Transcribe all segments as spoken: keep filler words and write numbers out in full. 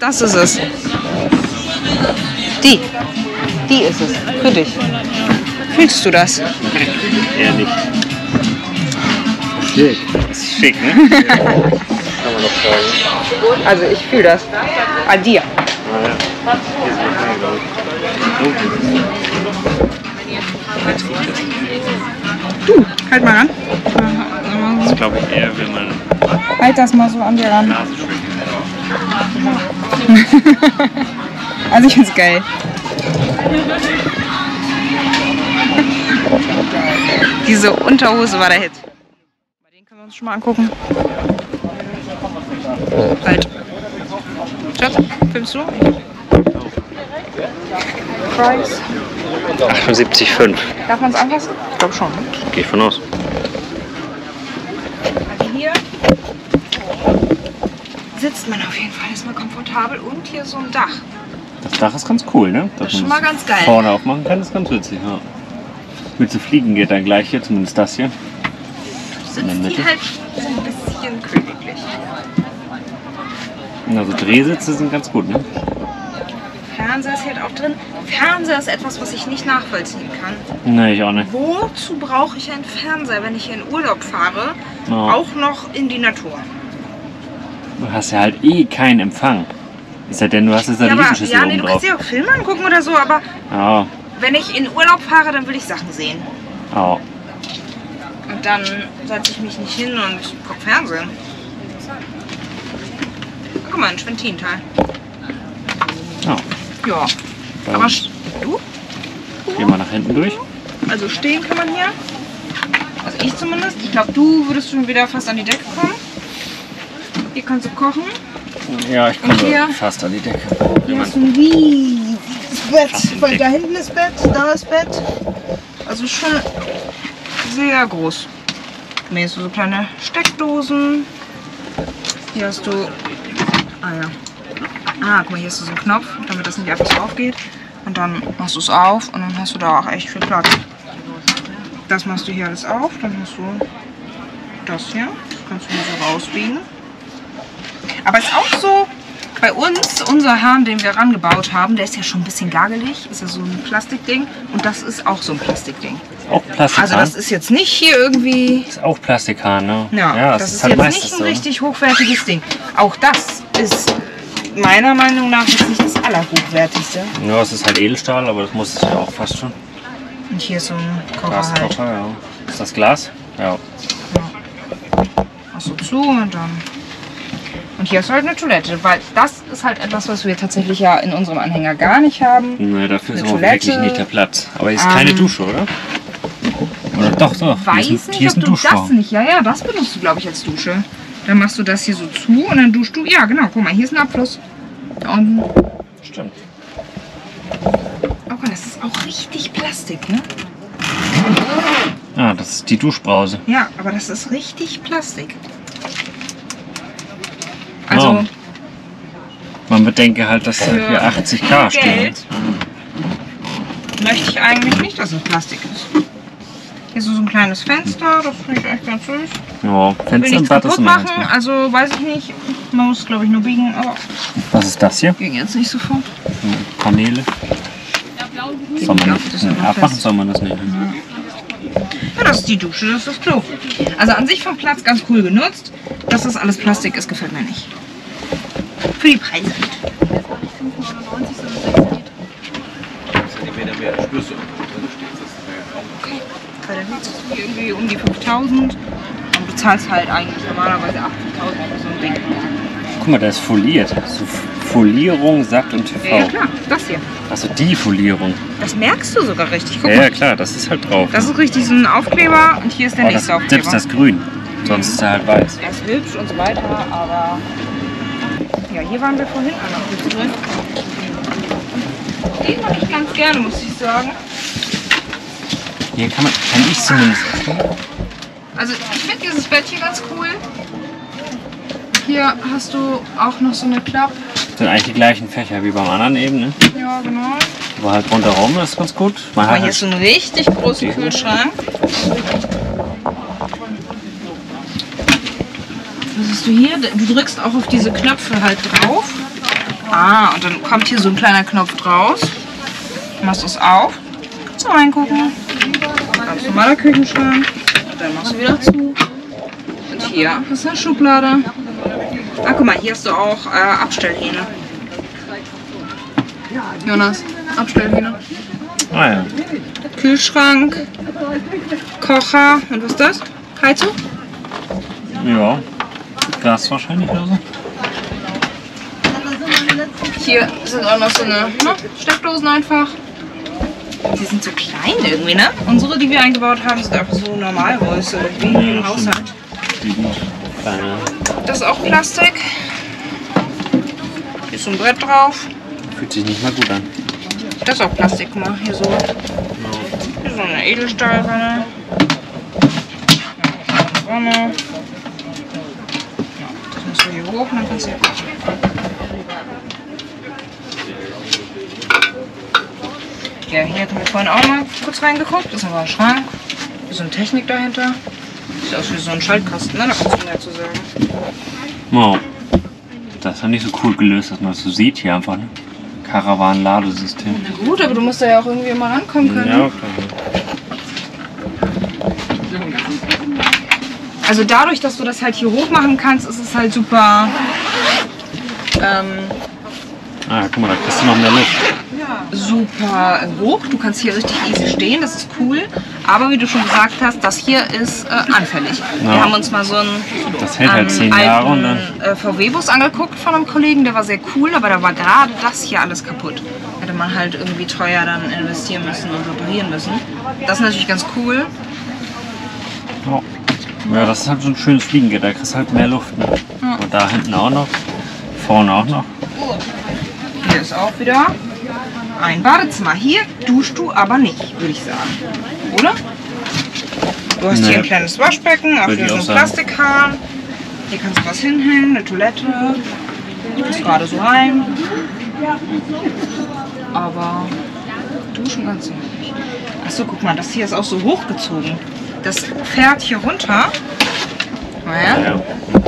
Das ist es. Die. Die ist es. Für dich. Fühlst du das? Eher nicht. Schick. Das ist schick, ne? Kann man noch fragen. Also ich fühle das. An dir. Ah, ja. Du, halt mal ran. Das glaube ich eher, wenn man... Halt das mal so an dir ran. Also ich find's geil. Diese Unterhose war der Hit. Bei denen können wir uns schon mal angucken. Halt. Schatz, filmst du? Price. achtundsiebzig Komma fünf. Darf man es anpassen? Ich glaube schon. Gehe ich von aus. Also hier sitzt man auf jeden Fall erstmal komfortabel und hier ist so ein Dach. Das Dach ist ganz cool, ne? Dass das ist schon mal ganz geil. Vorne aufmachen kann, ist ganz witzig, ja. Mit zu fliegen geht dann gleich hier, zumindest das hier. Sitzt die halt so ein bisschen königlich. Also Drehsitze sind ganz gut, ne? Fernseher ist halt auch drin. Fernseher ist etwas, was ich nicht nachvollziehen kann. Nee, ich auch nicht. Wozu brauche ich einen Fernseher, wenn ich hier in Urlaub fahre, oh. auch noch in die Natur? Du hast ja halt eh keinen Empfang. Ist ja denn, du hast jetzt einen Riesenschüssel oben drauf. Ja, nee, du kannst ja auch Filme angucken oder so, aber oh. wenn ich in Urlaub fahre, dann will ich Sachen sehen. Oh. Und dann setze ich mich nicht hin und gucke Fernsehen. Guck mal, ein Schwentin-Teil. Oh. Ja. Bei aber du? Geh mal nach hinten durch. Also stehen kann man hier. Also ich zumindest. Ich glaube, du würdest schon wieder fast an die Decke kommen. Hier kannst du kochen. Ja, ich komme fast an die Decke. Hier ist ein riesiges Bett, weil da hinten ist Bett, da ist Bett. Also schon sehr groß. Hier hast du so kleine Steckdosen. Hier hast du... Ah ja. Ah, guck mal, hier hast du so einen Knopf, damit das nicht einfach aufgeht. Und dann machst du es auf und dann hast du da auch echt viel Platz. Das machst du hier alles auf, dann hast du das hier. Das kannst du hier so rausbiegen. Aber es ist auch so, bei uns, unser Hahn, den wir rangebaut haben, der ist ja schon ein bisschen gagelig. Ist ja so ein Plastikding. Und das ist auch so ein Plastikding. Auch Plastikhahn? Also das ist jetzt nicht hier irgendwie... Das ist auch Plastikhahn, ne? Ja, ja das, das ist, ist halt jetzt nicht ein so. richtig hochwertiges Ding. Auch das ist meiner Meinung nach jetzt nicht das allerhochwertigste. Ja, es ist halt Edelstahl, aber das muss es ja auch fast schon. Und hier ist so ein Kocher halt. Ja. Ist das Glas? Ja. ja. Machst du zu und dann... Und hier ist halt eine Toilette, weil das ist halt etwas, was wir tatsächlich ja in unserem Anhänger gar nicht haben. Nein, dafür ist auch wirklich nicht der Platz. Aber hier ist ähm, keine Dusche, oder? Oder doch, doch. Ich weiß nicht, hier ist ob du das nicht... Ja, ja, das benutzt du, glaube ich, als Dusche. Dann machst du das hier so zu und dann duschst du... Ja, genau, guck mal, hier ist ein Abfluss. Da unten. Stimmt. Okay, das ist auch richtig Plastik, ne? Ah, das ist die Duschbrause. Ja, aber das ist richtig Plastik. Also, oh. Man bedenke halt, dass da hier achtzig K stehen. Möchte ich eigentlich nicht, dass es Plastik ist. Hier ist so ein kleines Fenster, das finde ich echt ganz süß. Ja, Fenster und Bad ist immer ganz gut. Also weiß ich nicht, man muss glaube ich nur biegen, aber... Was ist das hier? Ging jetzt nicht sofort. Paneele. Soll man das nicht abmachen, soll man das nicht. Ja, das ist die Dusche, das ist das Klo. Also an sich vom Platz ganz cool genutzt. Dass das alles Plastik ist, gefällt mir nicht. Für die Preise. Okay, weil dann nutzt du irgendwie um die fünftausend und du zahlst halt eigentlich normalerweise achtzigtausend für so ein Ding. Guck mal, da ist foliert. Also Folierung, Saft und T V. Ja, ja klar, das hier. Also die Folierung. Das merkst du sogar richtig. Guck mal. Ja, ja klar, das ist halt drauf. Das ist richtig so ein Aufkleber und hier ist der oh, nächste das, Aufkleber. Selbst das Grün. Sonst ist er halt weiß. Er ist hübsch und so weiter, aber... Ja, hier waren wir vorhin auch noch hübsch drin. Den mag ich ganz gerne, muss ich sagen. Hier kann man... Kann ich zumindest... Also, ich finde dieses Bett hier ganz cool. Hier hast du auch noch so eine Klappe. Das sind eigentlich die gleichen Fächer wie beim anderen eben, ne? Ja, genau. Aber halt rundherum, das ist ganz gut. Man aber hat hier halt ist so ein richtig großer Kühlschrank. Was hast du hier? Du drückst auch auf diese Knöpfe halt drauf. Ah, und dann kommt hier so ein kleiner Knopf draus. Machst das auf. Kannst du reingucken. Ganz normaler Küchenschrank. Dann machst du wieder zu. Und hier ist eine Schublade. Ah, guck mal, hier hast du auch äh, Abstellhähne. Jonas, Abstellhähne. Ah ja. Kühlschrank, Kocher und was ist das? Heizung? Ja, Gas wahrscheinlich oder so. Hier sind auch noch so eine, ne, Steckdosen einfach. Die sind so klein irgendwie, ne? Unsere, die wir eingebaut haben, sind einfach so Normalgröße, wie im ja, Haushalt. Das ist auch Plastik. Hier ist so ein Brett drauf. Fühlt sich nicht mal gut an. Das ist auch Plastik, guck mal, hier so. Hier so eine Edelstahlwanne. Wanne. Das musst du hier hoch, dann kannst du hier Ja, hier hatten wir vorhin auch mal kurz reingeguckt. Das ist aber ein Schrank. Hier ist so eine Technik dahinter. Sieht aus wie so ein Schaltkasten, ne? Da kannst du mehr zu sagen. Wow. Das ist ja nicht so cool gelöst, dass man das so sieht hier einfach, ne? Karawan-Ladesystem. Na gut, aber du musst da ja auch irgendwie mal rankommen können. Ja, klar. Also dadurch, dass du das halt hier hoch machen kannst, ist es halt super. Ähm, ah, guck mal, da kriegst du noch mehr Luft. Super hoch, du kannst hier richtig easy stehen, das ist cool. Aber wie du schon gesagt hast, das hier ist äh, anfällig. Ja. Wir haben uns mal so einen, das hält halt zehn Jahre alten, und dann... V W-Bus angeguckt von einem Kollegen, der war sehr cool, aber da war gerade das hier alles kaputt. Hätte man halt irgendwie teuer dann investieren müssen und reparieren müssen. Das ist natürlich ganz cool. Oh. Ja, das ist halt so ein schönes Fliegengitter, da kriegst du halt mehr Luft. Ne? Ja. Und da hinten auch noch, vorne auch noch. Hier ist auch wieder ein Badezimmer. Hier duschst du aber nicht, würde ich sagen. Oder? Du hast nee. Hier ein kleines Waschbecken, auch hier so ein Plastikhahn. Hier kannst du was hinhängen, eine Toilette. Du bist gerade so rein. Aber duschen kannst du nicht. Achso, guck mal, das hier ist auch so hochgezogen. Das fährt hier runter. Naja.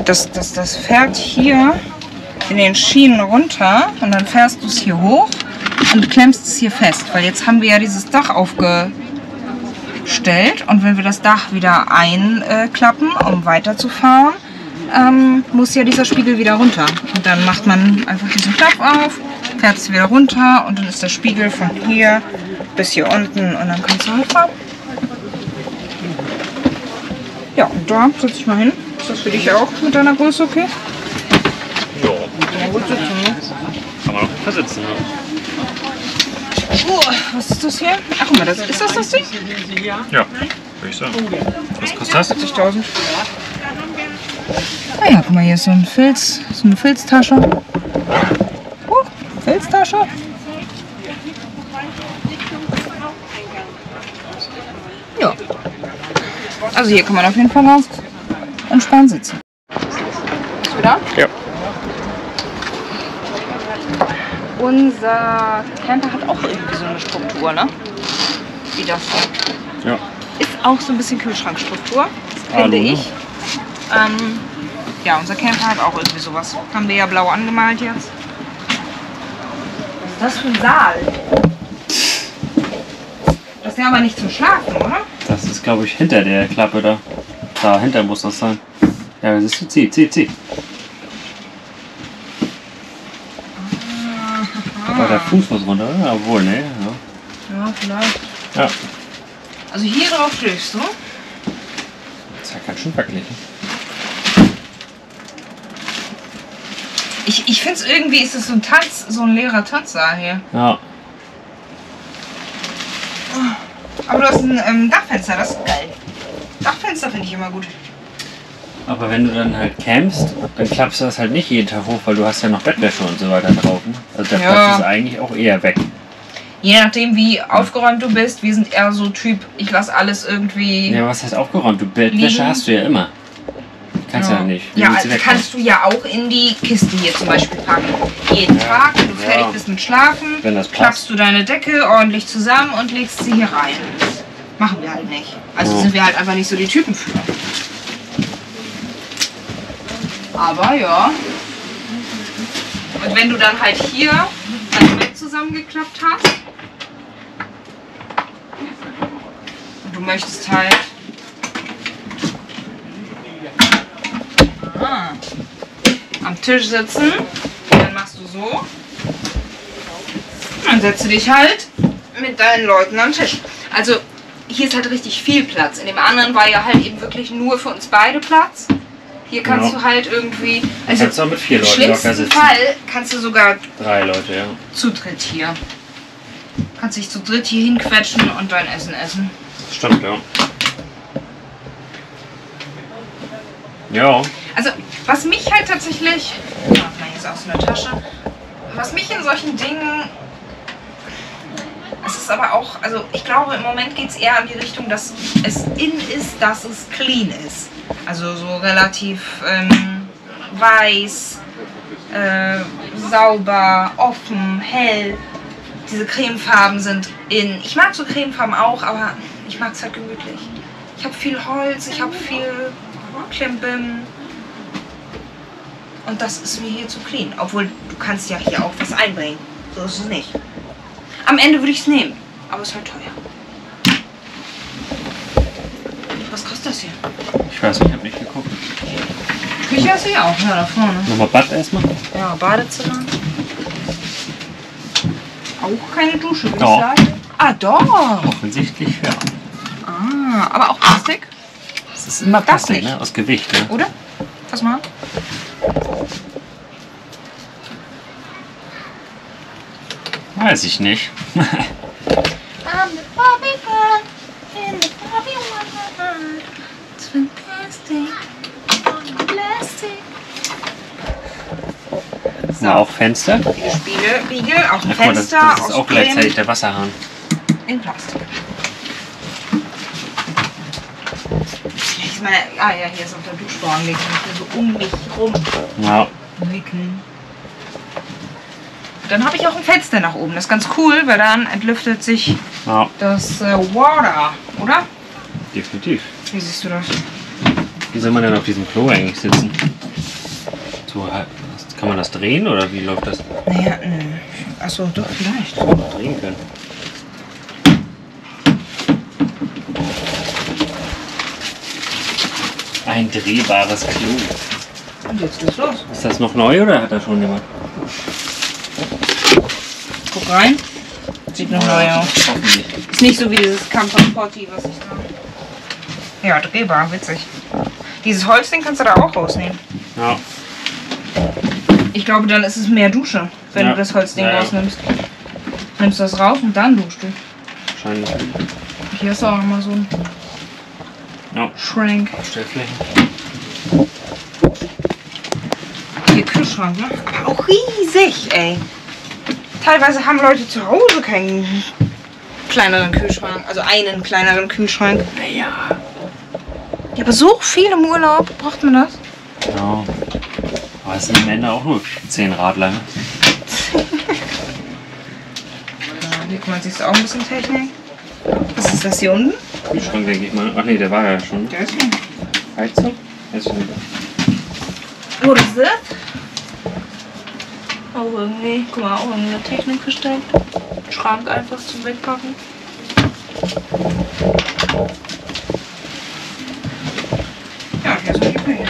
Das, das, das fährt hier in den Schienen runter und dann fährst du es hier hoch. Und klemmst es hier fest, weil jetzt haben wir ja dieses Dach aufgestellt und wenn wir das Dach wieder einklappen, um weiterzufahren, ähm, muss ja dieser Spiegel wieder runter. Und dann macht man einfach diesen Klapp auf, fährt es wieder runter und dann ist der Spiegel von hier bis hier unten und dann kannst du halt fahren. Ja, und da setze ich mal hin. Ist das für dich auch mit deiner Größe okay? Ja. Gut sitzen, ne? Kann man auch versitzen, ja. Oh, was ist das hier? Ach, guck mal, das, ist das das Ding? Ja, würde ich sagen. Was kostet das? vierzigtausend. Ah ja, guck mal, hier ist so ein Filz, so eine Filztasche. Oh, Filztasche. Ja. Also hier kann man auf jeden Fall ganz entspannt sitzen. Bist du da? Ja. Unser Camper hat auch irgendwie so eine Struktur, ne? Wie das so. Ja. Ist auch so ein bisschen Kühlschrankstruktur, finde ich. Ähm, ja, unser Camper hat auch irgendwie sowas. Haben wir ja blau angemalt jetzt. Was ist das für ein Saal? Das ist ja aber nicht zum Schlafen, oder? Das ist, glaube ich, hinter der Klappe da. Dahinter muss das sein. Ja, das ist zieh, zieh, zieh. Aber der Fuß muss runter, oder? Obwohl, ne? Ja. Ja, vielleicht. Ja. Also hier drauf schläfst du? Das ist ja ganz schön wackelig. Ich, ich finde es irgendwie, ist das so ein Tanz, so ein leerer Tanzsaal hier. Ja. Aber du hast ein ähm, Dachfenster, das ist geil. Dachfenster finde ich immer gut. Aber wenn du dann halt campst, dann klappst du das halt nicht jeden Tag hoch, weil du hast ja noch Bettwäsche und so weiter drauf. Also der Platz ja. Ist eigentlich auch eher weg. Je nachdem, wie aufgeräumt du bist, wir sind eher so Typ, ich lasse alles irgendwie. Ja, was heißt aufgeräumt? Du Bettwäsche liegen. Hast du ja immer. Kannst ja, ja nicht. Wie ja, also kannst du ja auch in die Kiste hier zum Beispiel packen. Jeden ja. Tag, wenn du ja. fertig bist mit Schlafen, wenn das klappst du deine Decke ordentlich zusammen und legst sie hier rein. Machen wir halt nicht. Also ja. Sind wir halt einfach nicht so die Typen für. Aber ja. Und wenn du dann halt hier das Bett zusammengeklappt hast und du möchtest halt ah, am Tisch sitzen, dann machst du so und dann setzt du dich halt mit deinen Leuten am Tisch. Also hier ist halt richtig viel Platz. In dem anderen war ja halt eben wirklich nur für uns beide Platz. Hier kannst genau. du halt irgendwie, also kannst du auch mit vier im Leuten schlimmsten sitzen. Fall kannst du sogar drei Leute, ja. zu dritt hier. Kannst dich zu dritt hier hinquetschen und dein Essen essen. Stimmt, ja. Ja. Also, was mich halt tatsächlich, oh, vielleicht ist auch so eine Tasche, was mich in solchen Dingen, es ist aber auch, also ich glaube im Moment geht es eher in die Richtung, dass es in ist, dass es clean ist. Also so relativ ähm, weiß, äh, sauber, offen, hell. Diese Cremefarben sind in. Ich mag so Cremefarben auch, aber ich mag es halt gemütlich. Ich habe viel Holz, ich habe viel Klimbim. Und das ist mir hier zu clean. Obwohl, du kannst ja hier auch was einbringen. So ist es nicht. Am Ende würde ich es nehmen, aber es ist halt teuer. Was kostet das hier? Ich weiß nicht, ich habe nicht geguckt. Küche ist hier auch, ja, da vorne. Nochmal Bad erstmal? Ja, Badezimmer. Auch keine Dusche, würde ich sagen. Ah, doch! Offensichtlich, ja. Ah, aber auch Plastik? Das ist immer Plastik, ne? Aus Gewicht, ne? Oder? Pass mal. Weiß ich nicht. So. Na, auch Fenster. Spiegel, Spiegel, auch ein Fenster. Das, das ist auch gleichzeitig der Wasserhahn. In Plastik. Ich meine, ah ja, hier ist auch der Duschvorhang, der kann ich hier so um mich rum ja. wickeln. Dann habe ich auch ein Fenster nach oben. Das ist ganz cool, weil dann entlüftet sich ja. das äh, Water, oder? Definitiv. Wie siehst du das? Wie soll man denn auf diesem Klo eigentlich sitzen? So, kann man das drehen oder wie läuft das? Naja, achso, doch, vielleicht. Kann man drehen können. Ein drehbares Klo. Und jetzt geht's los. Ist das noch neu oder hat da schon jemand? Guck rein. Sieht noch neu aus. Ist nicht so wie dieses Camper-Porti, was ich da. Ja, drehbar, witzig. Dieses Holzding kannst du da auch rausnehmen. Ja. Ich glaube, dann ist es mehr Dusche, wenn ja. du das Holzding ja, ja. rausnimmst. Nimmst du das rauf und dann duschst du. Wahrscheinlich. Hier ist auch nochmal so ein ja. Schrank. Hier Kühlschrank, ne? Aber auch riesig, ey. Teilweise haben Leute zu Hause keinen kleineren Kühlschrank, also einen kleineren Kühlschrank. Naja. Ja, aber so viel im Urlaub braucht man das. Genau. Aber es sind am Ende auch nur zehn Radler. Ne? Hier kümmert sich auch ein bisschen Technik. Was ist das hier unten? Kühlschrank, denke ich mal. Ach nee, der war ja schon. Der ist hier. Heizung? Der ist schon. Wo ist das? Auch irgendwie, guck mal, auch irgendeine Technik gestellt. Schrank einfach zum Wegpacken. Ja, hier ist die Küche.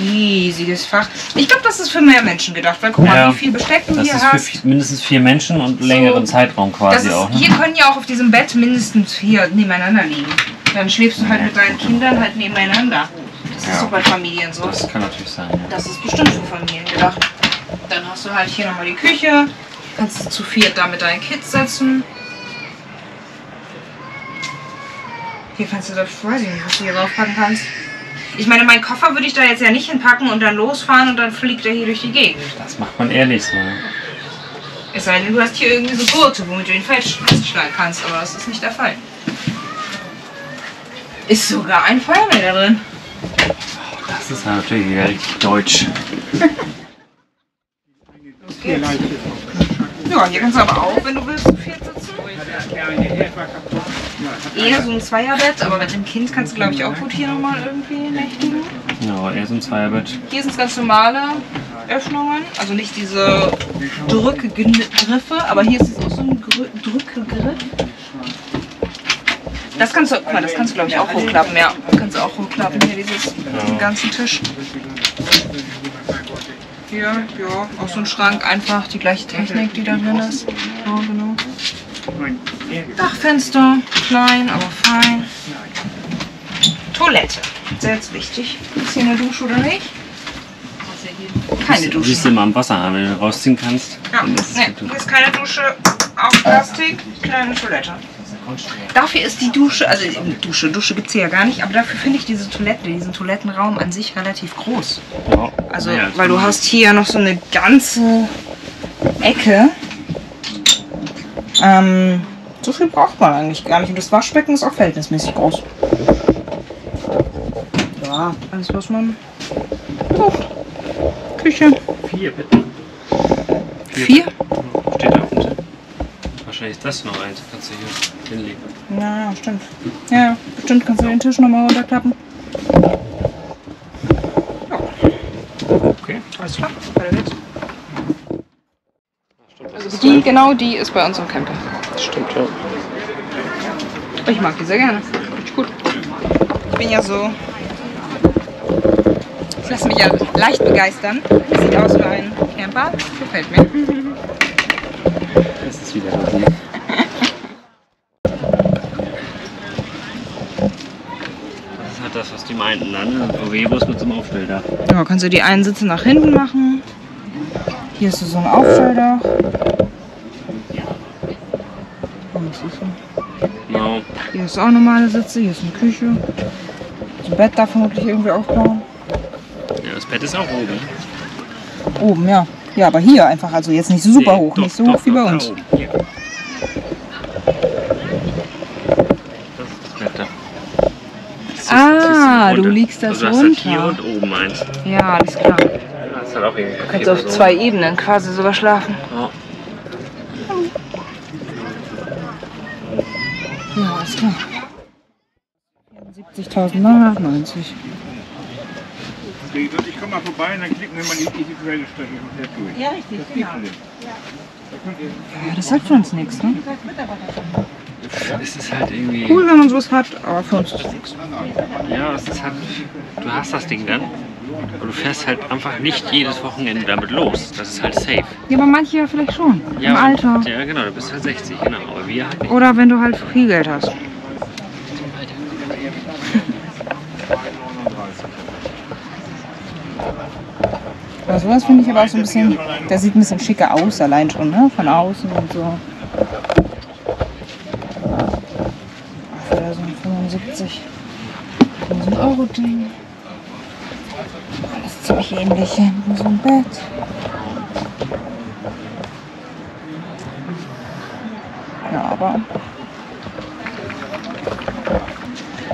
Riesiges Fach. Ich glaube, das ist für mehr Menschen gedacht, weil guck mal, ja, wie viel Besteck du hier hast. Das ist für mindestens vier Menschen und längeren so, Zeitraum quasi das ist, auch. Ne? Hier können ja auch auf diesem Bett mindestens hier nebeneinander liegen. Dann schläfst du halt mit deinen Kindern halt nebeneinander. Das ja. ist so bei Familien so. Das kann natürlich sein. Ja. Das ist bestimmt für Familien gedacht. Dann hast du halt hier nochmal die Küche. Kannst du zu viert da mit deinen Kids setzen. Hier kannst du das, weiß ich nicht, was du hier draufpacken kannst. Ich meine, meinen Koffer würde ich da jetzt ja nicht hinpacken und dann losfahren und dann fliegt er hier durch die Gegend. Das macht man ehrlich so. Es sei denn, du hast hier irgendwie so Gurte, womit du ihn festschneiden kannst, aber das ist nicht der Fall. Ist sogar ein Feuerwehr da drin. Das ist natürlich wieder richtig deutsch. Ja, hier kannst du aber auch, wenn du willst, zu viert sitzen. Eher so ein Zweierbett, aber mit dem Kind kannst du, glaube ich, auch gut hier nochmal irgendwie nächtigen. Ja. Euro, eher so ein Zweierbett. Hier sind es ganz normale Öffnungen, also nicht diese Drückgriffe, aber hier ist es auch so ein Gr Drückgriff. Das kannst du, guck mal, das kannst du glaube ich auch hochklappen, ja. Das kannst du auch hochklappen, hier dieses, diesen ganzen Tisch. Hier, ja, auch so ein Schrank, einfach die gleiche Technik, die da drin ist. Ja, genau. Dachfenster, klein, aber fein. Toilette, sehr wichtig. Ist hier eine Dusche oder nicht? Keine Dusche. Du siehst immer am Wasser, wenn du rausziehen kannst. Ja, nee, hier ist keine Dusche, auf Plastik, kleine Toilette. Dafür ist die Dusche, also die Dusche, Dusche gibt es hier ja gar nicht, aber dafür finde ich diese Toilette, diesen Toilettenraum an sich relativ groß. Also, weil du hast hier noch so eine ganze Ecke. Ähm, so viel braucht man eigentlich gar nicht. Und das Waschbecken ist auch verhältnismäßig groß. Ja, alles was man braucht. Küche. Vier, bitte. Vier? Vier? Steht da unten. Wahrscheinlich ist das noch eins. Kannst du hier hinlegen. Ja, stimmt. Ja, bestimmt kannst du den Tisch nochmal runterklappen. Ja. Okay, alles klar. Weiter geht's. Also die, genau die ist bei uns im Camper. Stimmt, ja. Ich mag die sehr gerne. Richtig gut. Ich bin ja so... Ich lasse mich ja leicht begeistern. Sieht aus wie ein Camper. Gefällt mir. Das ist wieder gut. Das ist halt das, was die meinten dann. Ne? Oribus mit so einem Aufstelldach. Ja, kannst du die einen Sitze nach hinten machen. Hier ist so ein Aufstelldach. Oh, was ist das? No. Hier ist auch normale Sitze, hier ist eine Küche. Das Bett darf man wirklich irgendwie aufbauen. Ja, das Bett ist auch oben. Oben, ja. Ja, aber hier einfach, also jetzt nicht super nee, hoch, doch, nicht so doch, hoch wie doch, bei uns. Da ja. Das ist das Bett da. Das ah, ist, das ist du liegst das also runter. Hast halt hier und oben eins. Ja, alles klar. Halt auch du kannst auf zwei so. Ebenen quasi sogar schlafen. Ja. Ja, alles klar. siebzigtausend neunhundertneunzig. Ich komme mal vorbei und dann klicken wir mal die individuelle Stelle durch. Ja, richtig, das genau. Ja, das hat für uns nichts, ne? Es ist halt irgendwie... Cool, wenn man sowas hat, aber für uns ist es nichts. Ja, es ist halt... Du hast das Ding dann, aber du fährst halt einfach nicht jedes Wochenende damit los. Das ist halt safe. Ja, aber manche ja vielleicht schon, ja, im Alter. Ja, genau, du bist halt sechzig, genau, aber wir halt nicht. Oder wenn du halt viel Geld hast. Aber sowas finde ich aber auch so ein bisschen, der sieht ein bisschen schicker aus, allein schon, ne? Von außen und so. Ach, wieder so ein fünfundsiebzig. So ein Euro-Ding. Alles ziemlich ähnlich. Hinten so ein Bett. Ja, aber...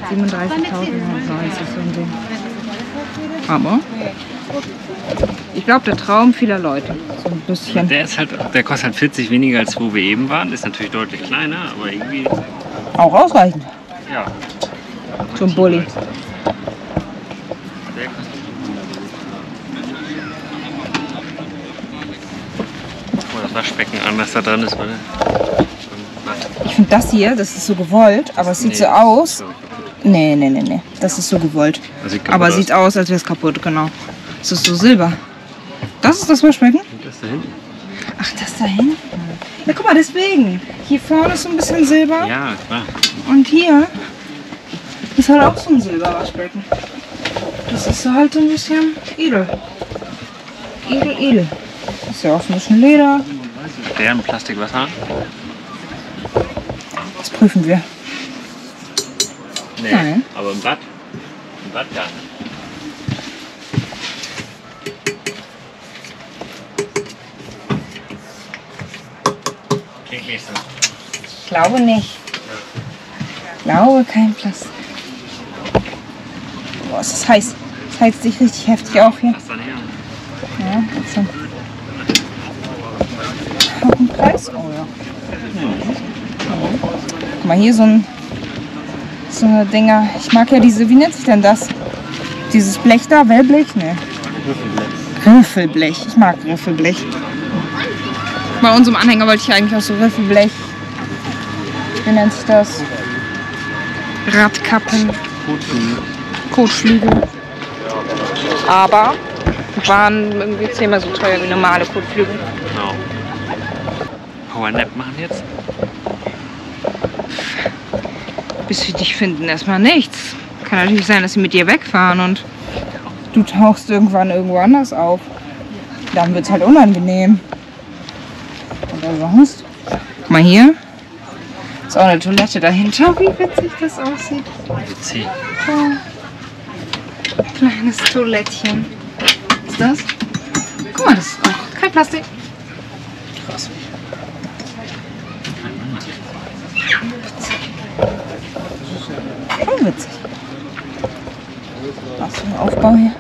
siebenunddreißigtausendneunhundertneunzig so ein Ding. Aber... ich glaube, der Traum vieler Leute, so ein bisschen. Der, ist halt, der kostet halt vierzig weniger, als wo wir eben waren. Ist natürlich deutlich kleiner, aber irgendwie... auch ausreichend. Ja. So ein Bulli. Guck mal, das Waschbecken an, was da dran ist, oder? Ich finde das hier, das ist so gewollt, aber es sieht nee, so aus... So. Nee, nee, nee, nee, das ist so gewollt. Sieht aber aus. Sieht aus, als wäre es kaputt, genau. Das ist so Silber. Das ist das Waschbecken? Das da hinten. Ach, das da hinten. Ja, guck mal, deswegen. Hier vorne ist so ein bisschen Silber. Ja, klar. Und hier ist halt auch so ein Silberwaschbecken. Das ist so halt so ein bisschen edel. Edel, edel. Das ist ja auch so ein bisschen Leder. Deren Plastikwasser. Das prüfen wir. Nee, nein. Aber im Bad. Im Bad gar nicht. Ich glaube nicht. Ich glaube kein Plastik. Boah, es ist heiß. Es heizt sich richtig heftig auf hier. Ja, so. Auch ein Preis? Oh ja. Guck mal, hier so ein so eine Dinger. Ich mag ja diese, wie nennt sich denn das? Dieses Blech da, Wellblech? Ne. Riffelblech. Ich mag Riffelblech. Bei unserem Anhänger wollte ich eigentlich auch so Riffelblech. Wie nennt sich das? Radkappen. Kotflügel. Aber waren irgendwie zehnmal so teuer wie normale Kotflügel. Genau. Powernap machen jetzt? Bis wir dich finden, erstmal nichts. Kann natürlich sein, dass sie mit dir wegfahren und du tauchst irgendwann irgendwo anders auf. Dann wird es halt unangenehm. Oder sonst. Guck mal hier. Ist auch eine Toilette dahinter. Wie witzig das aussieht. Witzig. Oh. Kleines Toilettchen. Was ist das? Guck mal, das ist auch kein Plastik. Krass. Witzig. Oh, witzig. Was für ein Aufbau hier.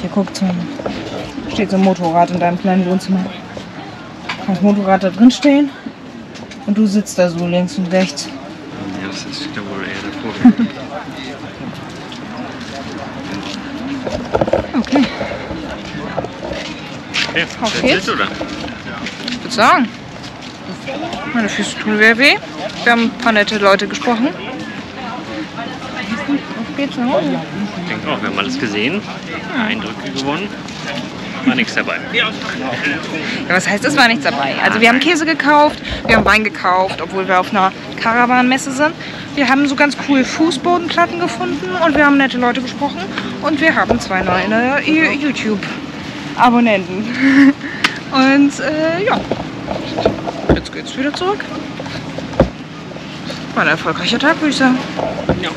Hier guckt so, steht so ein Motorrad in deinem kleinen Wohnzimmer. Kann das Motorrad da drin stehen und du sitzt da so links und rechts. Ja, das ist wieder wohl eher davor. Okay. Okay, auf geht's, oder? Ich würde sagen, meine Füße tun sehr weh. Wir haben ein paar nette Leute gesprochen. Auf geht's nach Hause. Ich denke auch, wir haben alles gesehen, Eindrücke gewonnen. War nichts dabei. Ja, was heißt, es war nichts dabei? Also wir haben Käse gekauft, wir haben Wein gekauft, obwohl wir auf einer Karawanmesse sind. Wir haben so ganz cool Fußbodenplatten gefunden und wir haben nette Leute gesprochen. Und wir haben zwei neue YouTube-Abonnenten. Und äh, ja, jetzt geht's wieder zurück. War ein erfolgreicher Tag, würde ich sagen. Ja.